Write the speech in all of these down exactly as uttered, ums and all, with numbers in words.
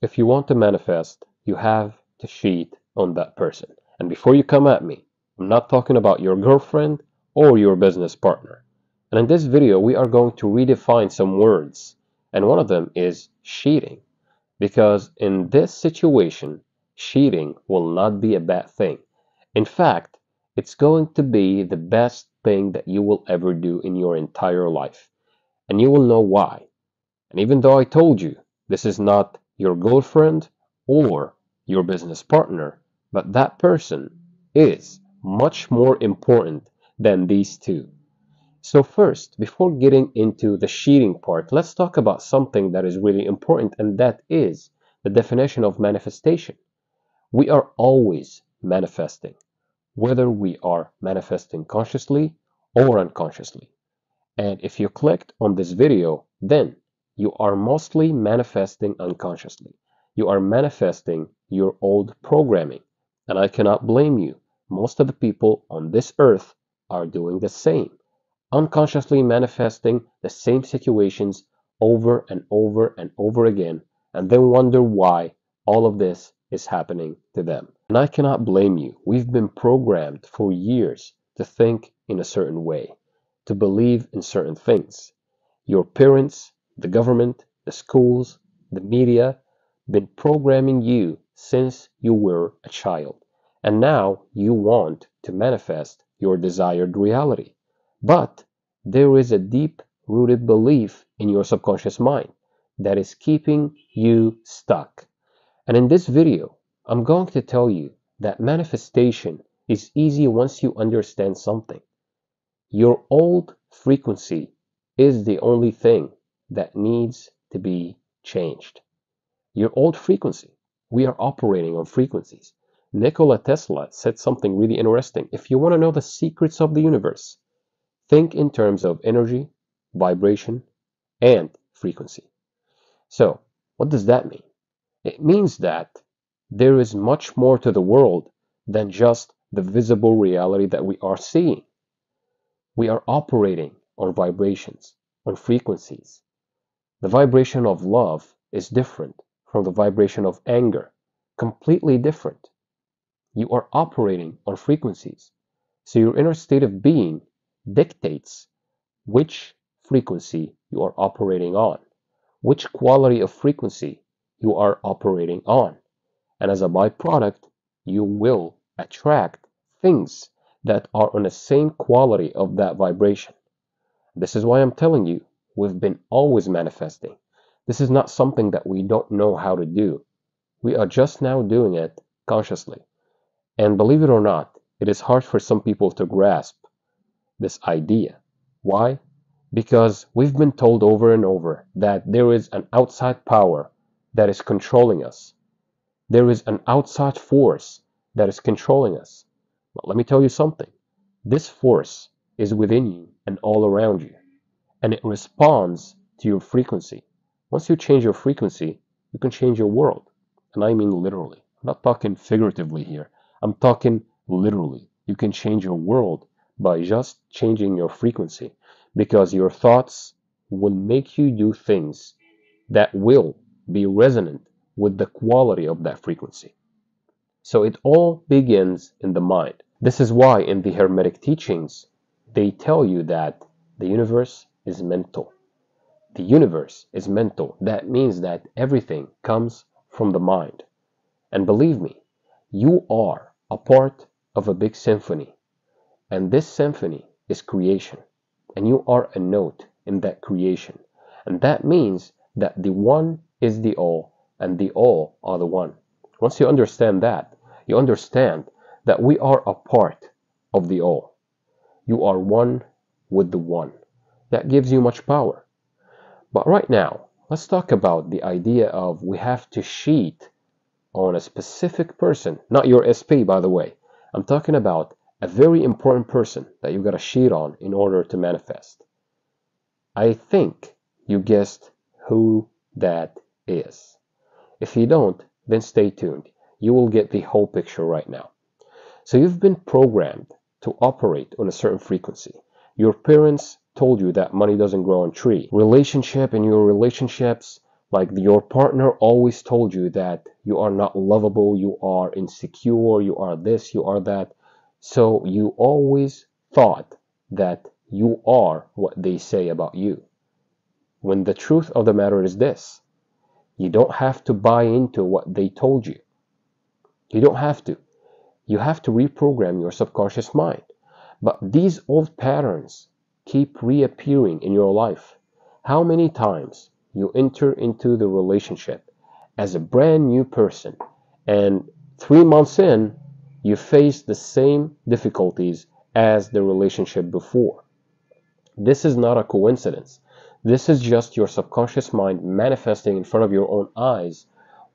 If you want to manifest, you have to cheat on that person. And before you come at me, I'm not talking about your girlfriend or your business partner. And in this video, we are going to redefine some words. And one of them is cheating. Because in this situation, cheating will not be a bad thing. In fact, it's going to be the best thing that you will ever do in your entire life. And you will know why. And even though I told you, this is not your girlfriend or your business partner, but that person is much more important than these two. So first, before getting into the cheating part, let's talk about something that is really important, and that is the definition of manifestation. We are always manifesting, whether we are manifesting consciously or unconsciously. And if you clicked on this video, then you are mostly manifesting unconsciously. You are manifesting your old programming. And I cannot blame you. Most of the people on this earth are doing the same. Unconsciously manifesting the same situations over and over and over again. And then wonder why all of this is happening to them. And I cannot blame you. We've been programmed for years to think in a certain way, to believe in certain things. Your parents, the government, the schools, the media, been programming you since you were a child. And now you want to manifest your desired reality. But there is a deep-rooted belief in your subconscious mind that is keeping you stuck. And in this video, I'm going to tell you that manifestation is easy once you understand something. Your old frequency is the only thing that needs to be changed. Your old frequency. We are operating on frequencies. Nikola Tesla said something really interesting. If you want to know the secrets of the universe, think in terms of energy, vibration, and frequency. So, what does that mean? It means that there is much more to the world than just the visible reality that we are seeing. We are operating on vibrations, on frequencies. The vibration of love is different from the vibration of anger. Completely different. You are operating on frequencies. So your inner state of being dictates which frequency you are operating on, which quality of frequency you are operating on. And as a byproduct, you will attract things that are on the same quality of that vibration. This is why I'm telling you, we've been always manifesting. This is not something that we don't know how to do. We are just now doing it consciously. And believe it or not, it is hard for some people to grasp this idea. Why? Because we've been told over and over that there is an outside power that is controlling us. There is an outside force that is controlling us. But let me tell you something. This force is within you and all around you. And it responds to your frequency. Once you change your frequency, you can change your world. And I mean literally. I'm not talking figuratively here. I'm talking literally. You can change your world by just changing your frequency. Because your thoughts will make you do things that will be resonant with the quality of that frequency. So it all begins in the mind. This is why in the Hermetic teachings, they tell you that the universe is mental. The universe is mental. That means that everything comes from the mind. And believe me, you are a part of a big symphony. And this symphony is creation. And you are a note in that creation. And that means that the one is the all, and the all are the one. Once you understand that, you understand that we are a part of the all. You are one with the one. That gives you much power. But right now, let's talk about the idea of we have to cheat on a specific person. Not your S P, by the way. I'm talking about a very important person that you got to cheat on in order to manifest. I think you guessed who that is. If you don't, then stay tuned. You will get the whole picture right now. So you've been programmed to operate on a certain frequency. Your parents told you that money doesn't grow on trees. Relationship and your relationships Like your partner always told you that you are not lovable, you are insecure, you are this, you are that. So you always thought that you are what they say about you. When the truth of the matter is this, you don't have to buy into what they told you. You don't have to. You have to reprogram your subconscious mind. But these old patterns keep reappearing in your life. How many times you enter into the relationship as a brand new person, and three months in, you face the same difficulties as the relationship before? This is not a coincidence. This is just your subconscious mind manifesting in front of your own eyes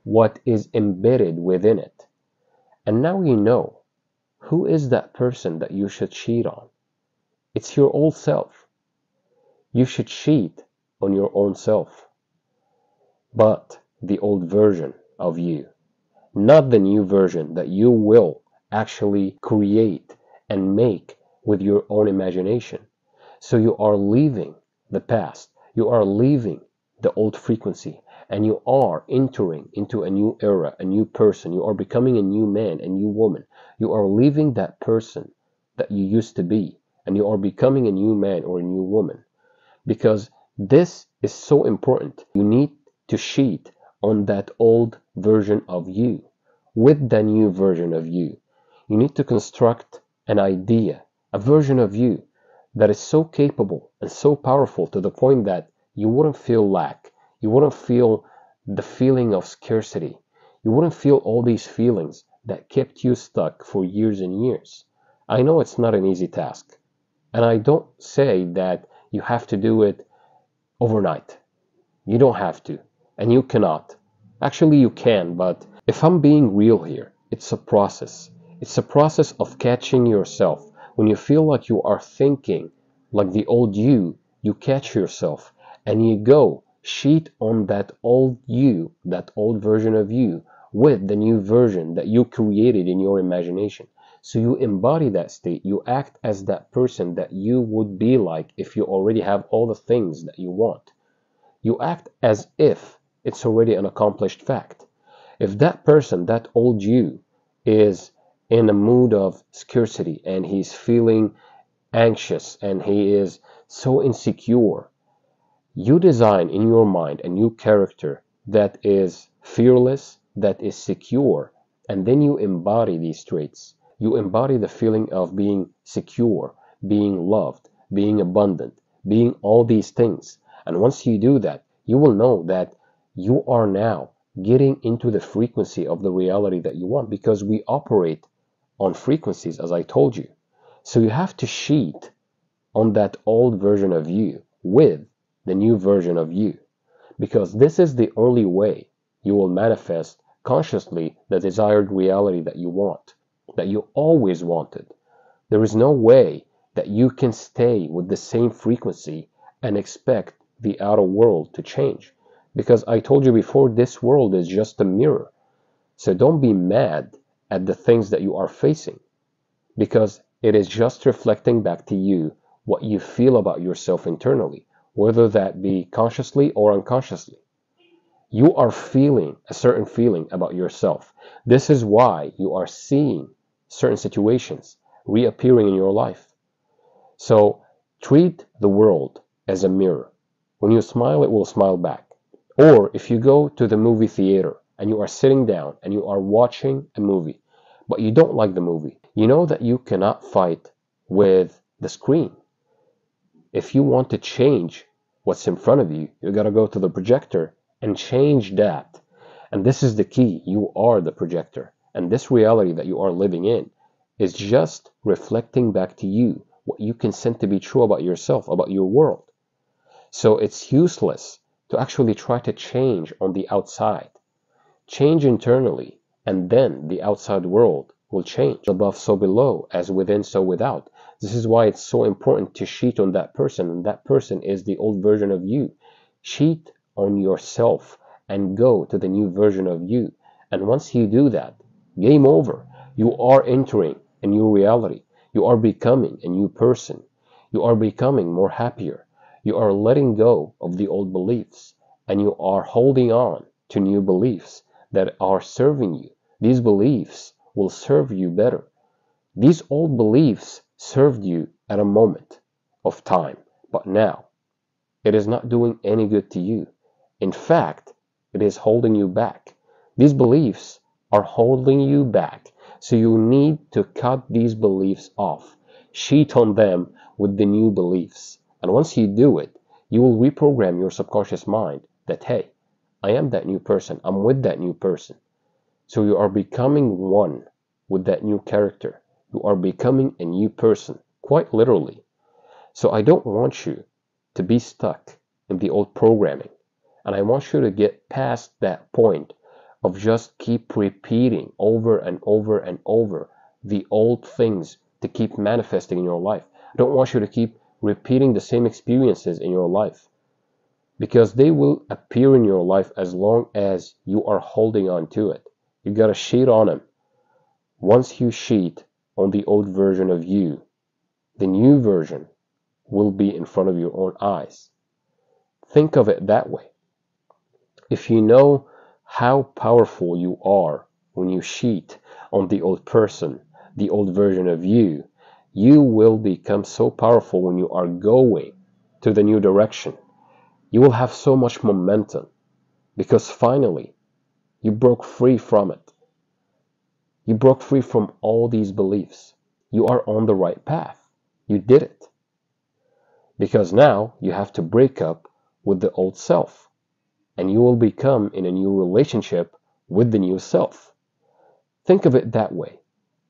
what is embedded within it. And now you know who is that person that you should cheat on. It's your old self. You should cheat on your own self, but the old version of you, not the new version that you will actually create and make with your own imagination. So you are leaving the past, you are leaving the old frequency, and you are entering into a new era, a new person. You are becoming a new man, a new woman. You are leaving that person that you used to be, and you are becoming a new man or a new woman. Because this is so important. You need to cheat on that old version of you with the new version of you. You need to construct an idea, a version of you that is so capable and so powerful to the point that you wouldn't feel lack. You wouldn't feel the feeling of scarcity. You wouldn't feel all these feelings that kept you stuck for years and years. I know it's not an easy task. And I don't say that you have to do it overnight. You don't have to. And you cannot. Actually, you can. But if I'm being real here, it's a process. It's a process of catching yourself. When you feel like you are thinking like the old you, you catch yourself and you go cheat on that old you, that old version of you, with the new version that you created in your imagination. So you embody that state. You act as that person that you would be like if you already have all the things that you want. You act as if it's already an accomplished fact. If that person, that old you, is in a mood of scarcity and he's feeling anxious and he is so insecure, you design in your mind a new character that is fearless, that is secure, and then you embody these traits. You embody the feeling of being secure, being loved, being abundant, being all these things. And once you do that, you will know that you are now getting into the frequency of the reality that you want, because we operate on frequencies, as I told you. So you have to cheat on that old version of you with the new version of you, because this is the only way you will manifest consciously the desired reality that you want, that you always wanted. There is no way that you can stay with the same frequency and expect the outer world to change, because I told you before, this world is just a mirror. So don't be mad at the things that you are facing, because it is just reflecting back to you what you feel about yourself internally, whether that be consciously or unconsciously. You are feeling a certain feeling about yourself. This is why you are seeing certain situations reappearing in your life. So treat the world as a mirror. When you smile, it will smile back. Or if you go to the movie theater and you are sitting down and you are watching a movie, but you don't like the movie, you know that you cannot fight with the screen. If you want to change what's in front of you, you gotta go to the projector and change that. And this is the key. You are the projector. And this reality that you are living in is just reflecting back to you what you consent to be true about yourself, about your world. So it's useless to actually try to change on the outside. Change internally, and then the outside world will change. Above, so below, as within, so without. This is why it's so important to cheat on that person, and that person is the old version of you. Cheat on yourself and go to the new version of you. And once you do that, game over. You are entering a new reality. You are becoming a new person. You are becoming more happier. You are letting go of the old beliefs and you are holding on to new beliefs that are serving you, these beliefs will serve you better. These old beliefs served you at a moment of time, but now it is not doing any good to you. In fact, it is holding you back. These beliefs are holding you back, so you need to cut these beliefs off. Cheat on them with the new beliefs. And once you do it, you will reprogram your subconscious mind that, hey, I am that new person. I'm with that new person. So you are becoming one with that new character. You are becoming a new person, quite literally. So I don't want you to be stuck in the old programming. And I want you to get past that point of just keep repeating over and over and over the old things to keep manifesting in your life. I don't want you to keep repeating the same experiences in your life, because they will appear in your life as long as you are holding on to it. You gotta cheat on them. Once you cheat on the old version of you, the new version will be in front of your own eyes. Think of it that way. If you know how powerful you are when you cheat on the old person, the old version of you, you will become so powerful when you are going to the new direction. You will have so much momentum because finally you broke free from it. You broke free from all these beliefs. You are on the right path. You did it. Because now you have to break up with the old self and you will become in a new relationship with the new self. Think of it that way.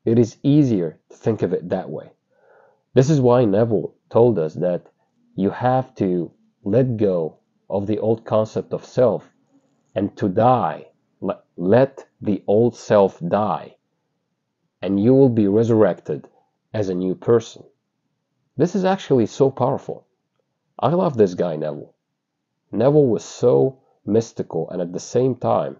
It is easier to think of it that way. This is why Neville told us that you have to let go of the old concept of self and to die. Let the old self die and you will be resurrected as a new person. This is actually so powerful. I love this guy, Neville. Neville was so mystical, and at the same time,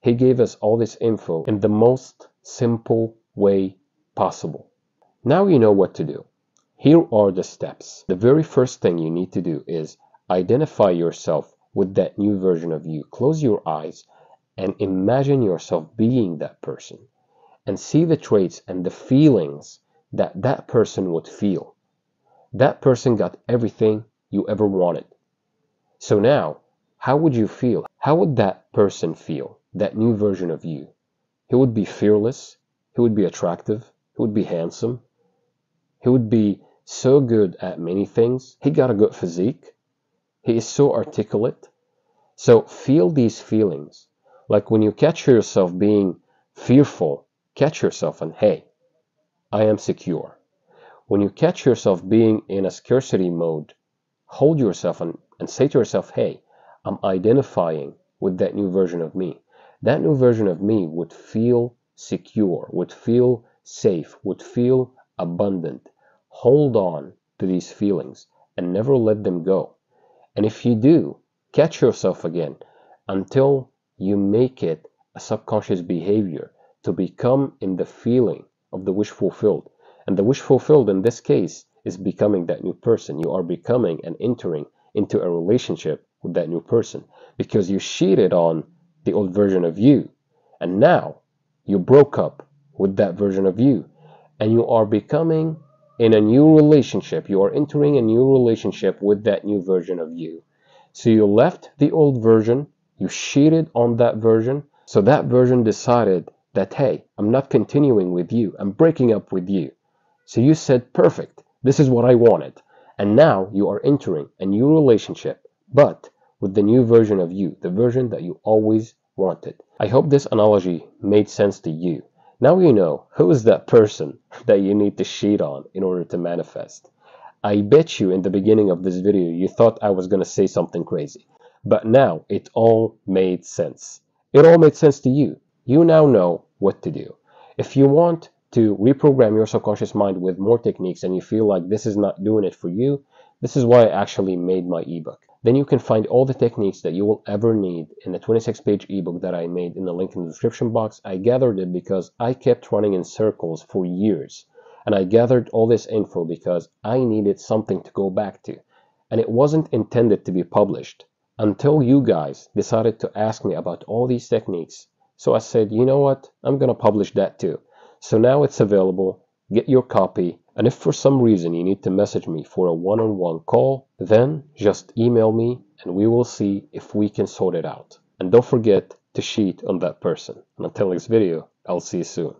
he gave us all this info in the most simple way way possible. Now you know what to do. Here are the steps. The very first thing you need to do is identify yourself with that new version of you. Close your eyes and imagine yourself being that person and see the traits and the feelings that that person would feel. That person got everything you ever wanted. So now, how would you feel? How would that person feel? That new version of you. He would be fearless. He would be attractive. He would be handsome. He would be so good at many things. He got a good physique. He is so articulate. So feel these feelings. Like when you catch yourself being fearful, catch yourself and, hey, I am secure. When you catch yourself being in a scarcity mode, hold yourself and, and say to yourself, hey, I'm identifying with that new version of me. That new version of me would feel secure, would feel safe, would feel abundant. Hold on to these feelings and never let them go. And if you do, catch yourself again until you make it a subconscious behavior to become in the feeling of the wish fulfilled. And the wish fulfilled in this case is becoming that new person. You are becoming and entering into a relationship with that new person because you cheated on the old version of you. And now, you broke up with that version of you and you are becoming in a new relationship. You are entering a new relationship with that new version of you. So you left the old version. You cheated on that version. So that version decided that, hey, I'm not continuing with you. I'm breaking up with you. So you said, perfect. This is what I wanted. And now you are entering a new relationship, but with the new version of you, the version that you always wanted. I hope this analogy made sense to you. Now you know who is that person that you need to cheat on in order to manifest. I bet you in the beginning of this video you thought I was going to say something crazy. But now it all made sense. It all made sense to you. You now know what to do. If you want to reprogram your subconscious mind with more techniques and you feel like this is not doing it for you, this is why I actually made my ebook. Then you can find all the techniques that you will ever need in the twenty-six page ebook that I made in the link in the description box. I gathered it because I kept running in circles for years. And I gathered all this info because I needed something to go back to. And it wasn't intended to be published. until you guys decided to ask me about all these techniques. So I said, you know what, I'm gonna publish that too. So now it's available, get your copy, and if for some reason you need to message me for a one-on-one call, then just email me and we will see if we can sort it out. And don't forget to cheat on that person. And until next video, I'll see you soon.